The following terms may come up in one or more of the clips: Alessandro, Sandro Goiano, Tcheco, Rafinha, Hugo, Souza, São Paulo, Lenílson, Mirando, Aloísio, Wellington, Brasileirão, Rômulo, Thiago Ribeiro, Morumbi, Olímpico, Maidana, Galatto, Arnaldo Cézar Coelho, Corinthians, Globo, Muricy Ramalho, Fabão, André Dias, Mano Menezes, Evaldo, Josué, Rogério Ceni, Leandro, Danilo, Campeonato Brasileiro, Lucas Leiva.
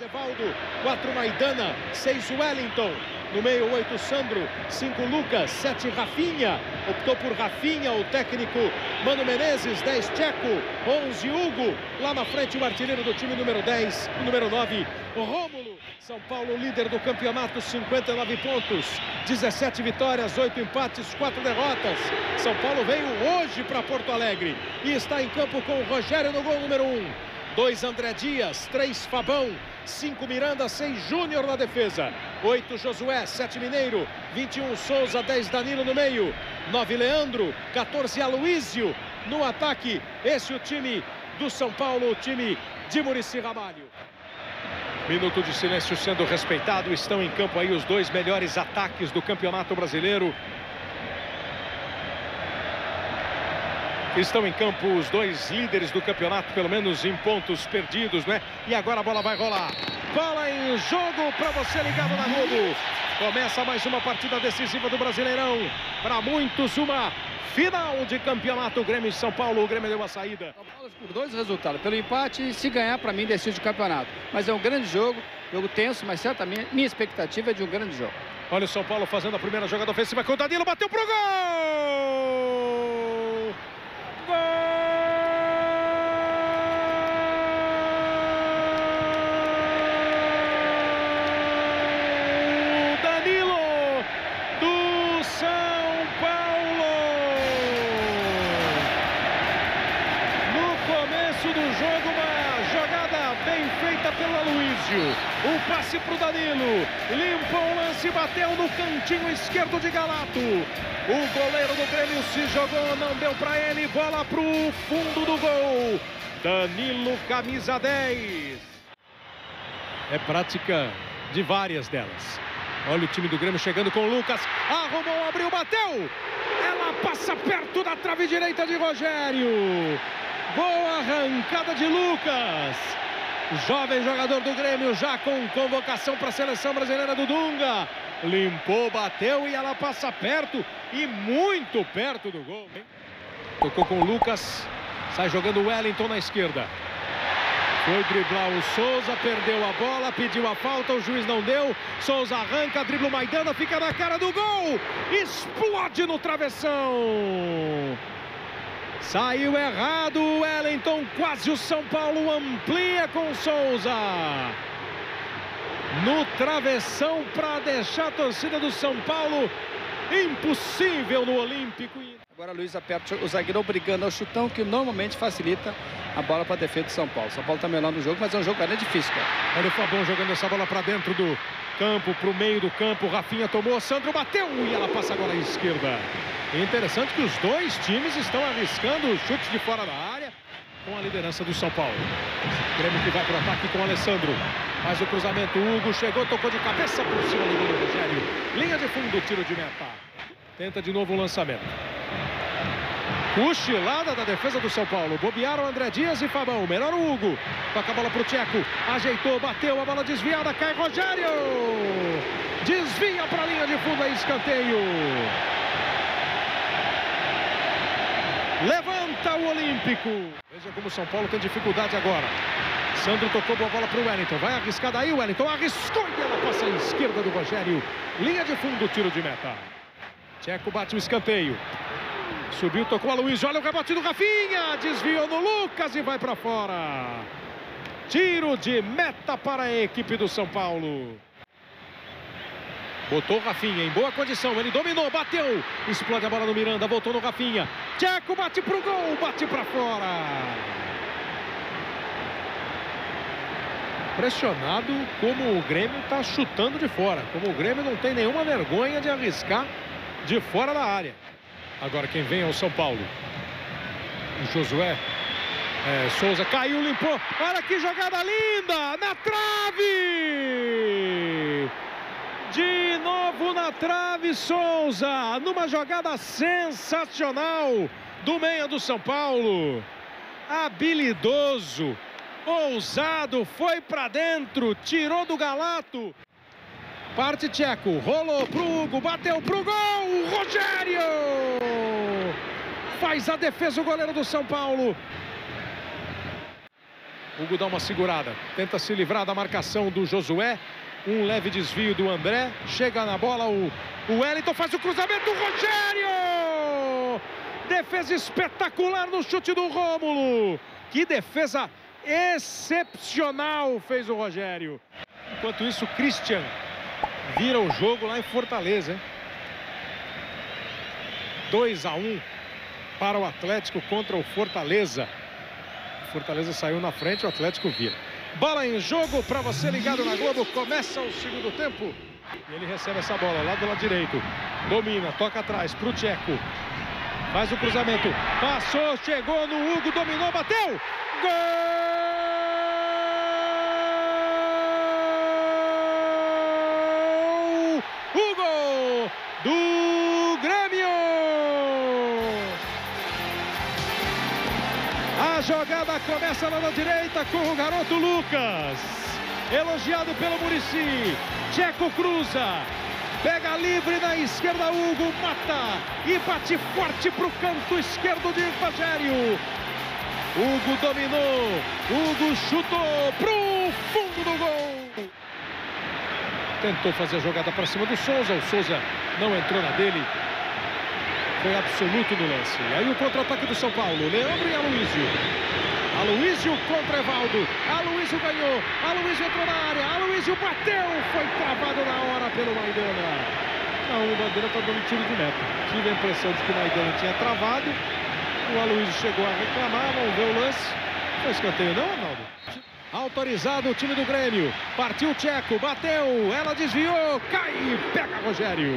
Evaldo, 4 Maidana, 6 Wellington, no meio 8 Sandro, 5 Lucas, 7 Rafinha, optou por Rafinha o técnico Mano Menezes, 10 Tcheco, 11 Hugo, lá na frente o artilheiro do time número 10, número 9 Rômulo. São Paulo líder do campeonato, 59 pontos, 17 vitórias, 8 empates, 4 derrotas. São Paulo veio hoje para Porto Alegre e está em campo com o Rogério no gol número 1. 2 André Dias, 3 Fabão, 5 Miranda, 6 Júnior na defesa, 8 Josué, 7 Mineiro, 21 Souza, 10 Danilo no meio, 9 Leandro, 14 Aloísio no ataque. Esse é o time do São Paulo, o time de Muricy Ramalho. Minuto de silêncio sendo respeitado, estão em campo aí os dois melhores ataques do Campeonato Brasileiro. Estão em campo os dois líderes do campeonato, pelo menos em pontos perdidos, né? E agora a bola vai rolar. Bola em jogo para você ligado na Globo. Começa mais uma partida decisiva do Brasileirão. Para muitos, uma final de campeonato. O Grêmio e São Paulo, o Grêmio deu a saída. Por dois resultados, pelo empate e se ganhar, para mim, decide o campeonato. Mas é um grande jogo, jogo tenso, mas certamente minha expectativa é de um grande jogo. Olha o São Paulo fazendo a primeira jogada ofensiva com o Danilo, bateu pro gol! Pelo Aloísio, o passe para o Danilo, limpa o lance, bateu no cantinho esquerdo de Galatto. O goleiro do Grêmio se jogou, não deu para ele, bola para o fundo do gol. Danilo, camisa 10. É prática de várias delas. Olha o time do Grêmio chegando com o Lucas, arrumou, abriu, bateu. Ela passa perto da trave direita de Rogério. Boa arrancada de Lucas. Jovem jogador do Grêmio, já com convocação para a seleção brasileira do Dunga. Limpou, bateu e ela passa perto, e muito perto do gol. Tocou com o Lucas, sai jogando o Wellington na esquerda. Foi driblar o Souza, perdeu a bola, pediu a falta, o juiz não deu. Souza arranca, dribla o Maidana, fica na cara do gol. Explode no travessão. Saiu errado o Wellington, quase o São Paulo amplia com Souza. No travessão para deixar a torcida do São Paulo impossível no Olímpico. Agora Luiz aperta o zagueiro obrigando ao chutão, que normalmente facilita a bola para a defesa do São Paulo. São Paulo está melhor no jogo, mas é um jogo ainda difícil, cara. Olha o Fabão jogando essa bola para dentro do campo, para o meio do campo. Rafinha tomou, Sandro bateu e ela passa agora à esquerda. É interessante que os dois times estão arriscando o chute de fora da área com a liderança do São Paulo. Grêmio que vai para o ataque com o Alessandro. Faz o cruzamento, o Hugo chegou, tocou de cabeça por cima do gol do Rogério. Linha de fundo, tiro de meta. Tenta de novo o lançamento. Cochilada da defesa do São Paulo. Bobearam André Dias e Fabão. Melhor o Hugo. Toca a bola para o Tcheco. Ajeitou, bateu, a bola desviada, cai Rogério. Desvia para a linha de fundo, é escanteio. Levanta o Olímpico. Veja como o São Paulo tem dificuldade agora. Sandro tocou boa bola para o Wellington. Vai arriscar daí, o Wellington arriscou e ela passa à esquerda do Rogério. Linha de fundo, tiro de meta. Tcheco bate o escanteio. Subiu, tocou a Aloísio. Olha o rebote do Rafinha. Desviou no Lucas e vai para fora. Tiro de meta para a equipe do São Paulo. Botou Rafinha em boa condição, ele dominou, bateu, explode a bola no Miranda, voltou no Rafinha. Tcheco bate pro gol, bate pra fora. Impressionado como o Grêmio tá chutando de fora, como o Grêmio não tem nenhuma vergonha de arriscar de fora da área. Agora quem vem é o São Paulo. O Josué, Souza caiu, limpou, olha que jogada linda, na trave! De novo na trave, Souza, numa jogada sensacional do meia do São Paulo. Habilidoso, ousado, foi pra dentro, tirou do Galatto. Parte Tcheco, rolou pro Hugo, bateu pro gol, Rogério! Faz a defesa o goleiro do São Paulo. Hugo dá uma segurada. Tenta se livrar da marcação do Josué. Um leve desvio do André. Chega na bola o Wellington. Faz o cruzamento do Rogério. Defesa espetacular no chute do Rômulo. Que defesa excepcional fez o Rogério. Enquanto isso, o Christian vira o jogo lá em Fortaleza. Hein? 2-1 para o Atlético contra o Fortaleza. O Fortaleza saiu na frente, o Atlético vira. Bola em jogo para você ligado na Globo. Começa o segundo tempo. E ele recebe essa bola lá do lado direito. Domina, toca atrás para o Tcheco. Faz o cruzamento. Passou, chegou no Hugo, dominou, bateu. Gol! Hugo do Grêmio! A jogada começa lá na direita com o garoto Lucas. Elogiado pelo Muricy. Tcheco cruza. Pega livre na esquerda, Hugo mata. E bate forte para o canto esquerdo de Rogério. Hugo dominou. Hugo chutou para o fundo do gol. Tentou fazer a jogada para cima do Souza. O Souza não entrou na dele. Foi absoluto no lance. E aí o contra-ataque do São Paulo. Leandro e Aloísio. Aloísio contra Evaldo. Aloísio ganhou. Aloísio entrou na área. Aloísio bateu. Foi travado na hora pelo Maidana. Não, o Maidana está dando tiro de meta. Tive a impressão de que o Maidana tinha travado. O Aloísio chegou a reclamar. Não deu o lance. Foi escanteio não, Arnaldo? Autorizado o time do Grêmio. Partiu o Tcheco, bateu, ela desviou, cai, pega Rogério.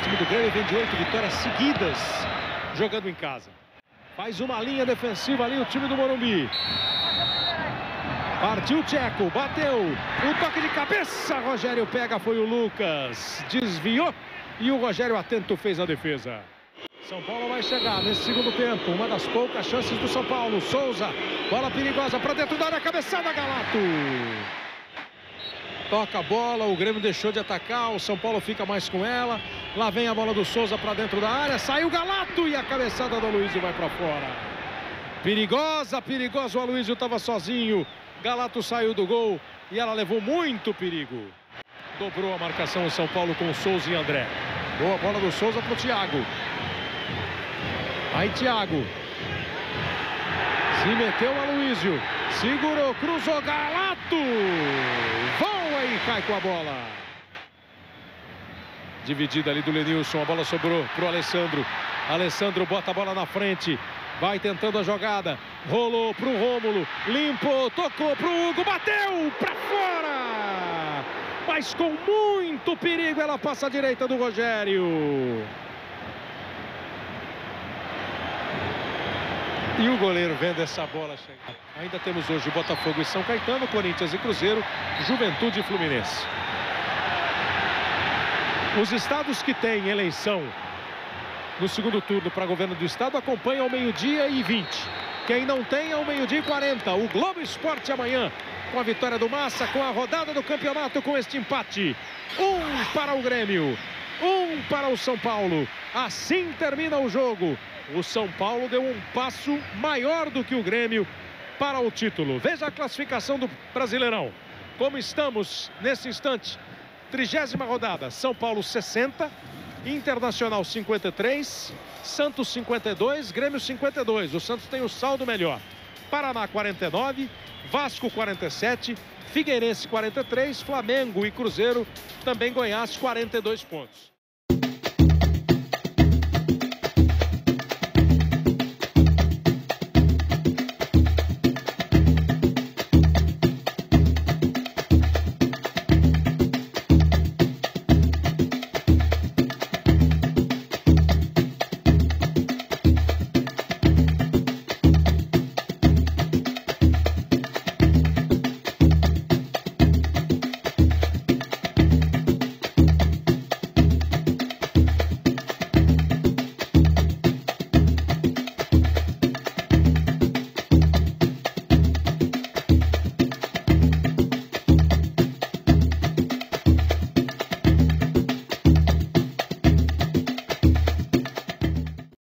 O time do Grêmio vem de 8 vitórias seguidas jogando em casa. Faz uma linha defensiva ali o time do Morumbi. Partiu o Tcheco, bateu, um toque de cabeça, Rogério pega, foi o Lucas. Desviou e o Rogério atento fez a defesa. São Paulo vai chegar nesse segundo tempo, uma das poucas chances do São Paulo. Souza, bola perigosa para dentro da área, cabeçada, Galatto. Toca a bola, o Grêmio deixou de atacar, o São Paulo fica mais com ela. Lá vem a bola do Souza para dentro da área, saiu Galatto e a cabeçada do Aloísio vai para fora. Perigosa, perigosa, o Aloísio estava sozinho. Galatto saiu do gol e ela levou muito perigo. Dobrou a marcação o São Paulo com o Souza e André. Boa bola do Souza para o Thiago. Aí Thiago, se meteu o Aloísio, segurou, cruzou, Galatto, voa e cai com a bola. Dividida ali do Lenilson, a bola sobrou para o Alessandro. Alessandro bota a bola na frente, vai tentando a jogada, rolou para o Rômulo, limpou, tocou para o Hugo, bateu para fora. Mas com muito perigo ela passa à direita do Rogério. E o goleiro vendo essa bola chegar. Ainda temos hoje Botafogo e São Caetano, Corinthians e Cruzeiro, Juventude e Fluminense. Os estados que têm eleição no segundo turno para governo do estado acompanham ao 12h20. Quem não tem, ao 12h40. O Globo Esporte amanhã, com a vitória do Massa, com a rodada do campeonato, com este empate. 1 para o Grêmio, 1 para o São Paulo. Assim termina o jogo. O São Paulo deu um passo maior do que o Grêmio para o título. Veja a classificação do Brasileirão. Como estamos nesse instante. 30ª rodada. São Paulo 60, Internacional 53, Santos 52, Grêmio 52. O Santos tem o saldo melhor. Paraná 49, Vasco 47, Figueirense 43, Flamengo e Cruzeiro, também Goiás 42 pontos.